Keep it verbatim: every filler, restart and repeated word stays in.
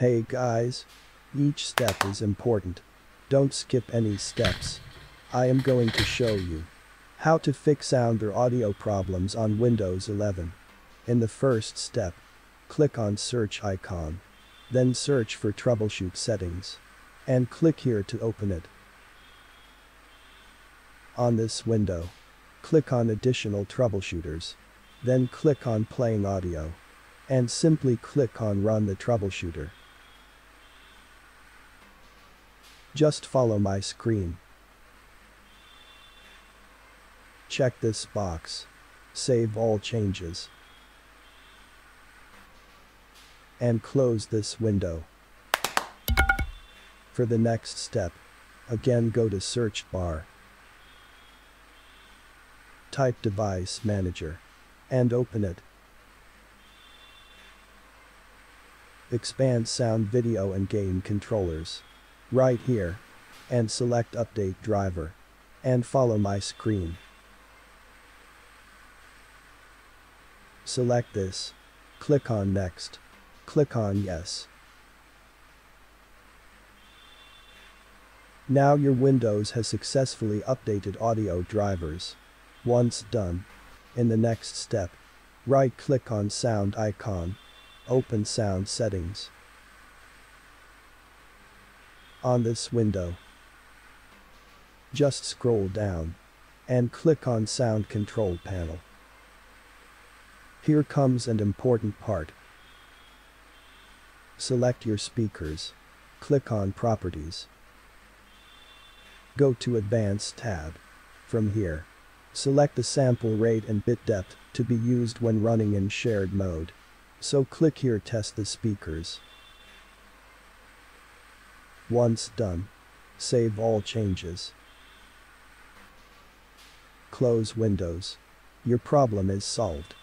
Hey guys, each step is important. Don't skip any steps. I am going to show you how to fix sound or audio problems on Windows eleven. In the first step, click on search icon. Then search for troubleshoot settings. And click here to open it. On this window, click on additional troubleshooters. Then click on playing audio. And simply click on run the troubleshooter. Just follow my screen. Check this box. Save all changes. And close this window. For the next step, again go to search bar. Type device manager. And open it. Expand sound, video and game controllers. Right here. And select update driver. And follow my screen. Select this. Click on next. Click on yes. Now your Windows has successfully updated audio drivers. Once done, in the next step, right-click on sound icon. Open sound settings. On this window, just scroll down and click on sound control panel. Here comes an important part. Select your speakers. Click on properties. Go to advanced tab. From here, select the sample rate and bit depth to be used when running in shared mode. So click here test the speakers. Once done, save all changes. Close Windows. Your problem is solved.